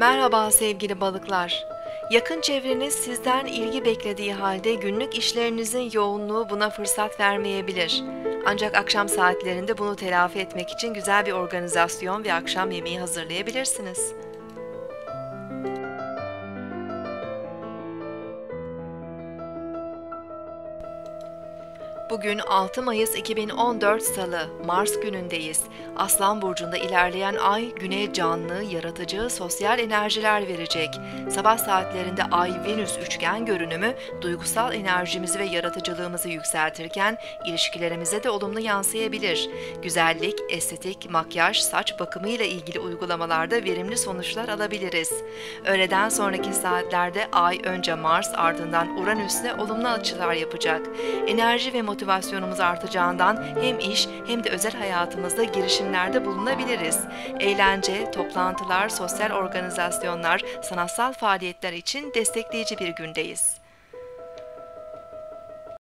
Merhaba sevgili balıklar. Yakın çevreniz sizden ilgi beklediği halde günlük işlerinizin yoğunluğu buna fırsat vermeyebilir. Ancak akşam saatlerinde bunu telafi etmek için güzel bir organizasyon ve akşam yemeği hazırlayabilirsiniz. Bugün 6 Mayıs 2014 Salı, Mars günündeyiz. Aslan burcunda ilerleyen ay, güne canlı, yaratıcı, sosyal enerjiler verecek. Sabah saatlerinde Ay-Venüs üçgen görünümü, duygusal enerjimizi ve yaratıcılığımızı yükseltirken, ilişkilerimize de olumlu yansıyabilir. Güzellik, estetik, makyaj, saç bakımı ile ilgili uygulamalarda verimli sonuçlar alabiliriz. Öğleden sonraki saatlerde Ay önce Mars, ardından Uranüs'le olumlu açılar yapacak. Enerji ve motivasyonumuz artacağından hem iş hem de özel hayatımızda girişimlerde bulunabiliriz. Eğlence, toplantılar, sosyal organizasyonlar, sanatsal faaliyetler için destekleyici bir gündeyiz.